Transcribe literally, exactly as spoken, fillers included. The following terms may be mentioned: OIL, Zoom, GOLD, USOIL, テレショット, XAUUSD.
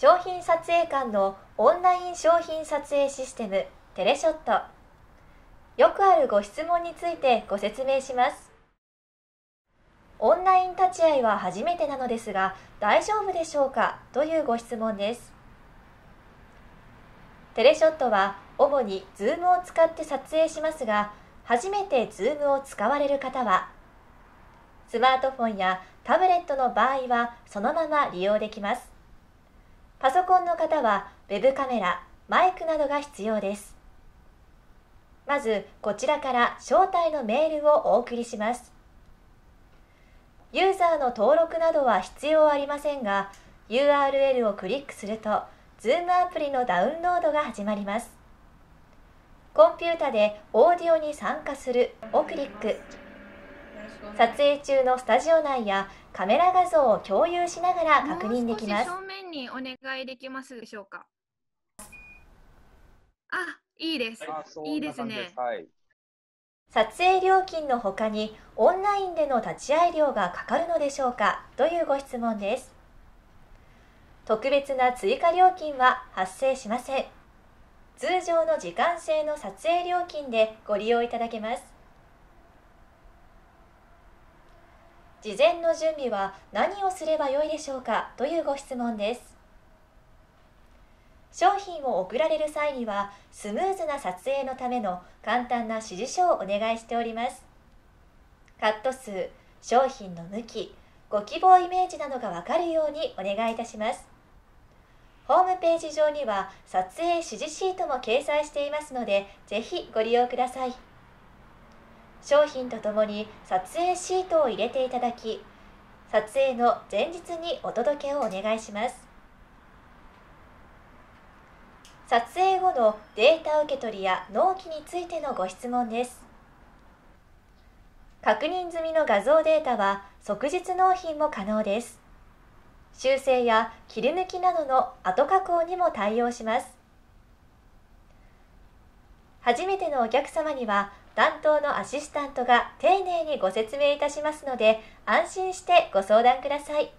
商品撮影館のオンライン商品撮影システムテレショット。よくあるご質問についてご説明します。オンライン立ち会いは初めてなのですが、大丈夫でしょうかというご質問です。テレショットは主に Zoom を使って撮影しますが、初めて Zoom を使われる方は、スマートフォンやタブレットの場合はそのまま利用できます。パソコンの方は Web カメラ、マイクなどが必要です。まずこちらから招待のメールをお送りします。ユーザーの登録などは必要ありませんが、ユーアールエル をクリックすると Zoom アプリのダウンロードが始まります。コンピュータでオーディオに参加するをクリック。撮影中のスタジオ内やカメラ画像を共有しながら確認できます。もう少し正面にお願いできますでしょうか。あ、いいです。いいですね。はい、撮影料金の他にオンラインでの立ち会い料がかかるのでしょうかというご質問です。特別な追加料金は発生しません。通常の時間制の撮影料金でご利用いただけます。事前の準備は何をすればよいでしょうかというご質問です。商品を送られる際にはスムーズな撮影のための簡単な指示書をお願いしております。カット数、商品の向き、ご希望イメージなどがわかるようにお願いいたします。ホームページ上には撮影指示シートも掲載していますので、ぜひご利用ください。商品とともに撮影シートを入れていただき、撮影の前日にお届けをお願いします。撮影後のデータ受け取りや納期についてのご質問です。確認済みの画像データは即日納品も可能です。修正や切り抜きなどの後加工にも対応します。初めてのお客様には担当のアシスタントが丁寧にご説明いたしますので、安心してご相談ください。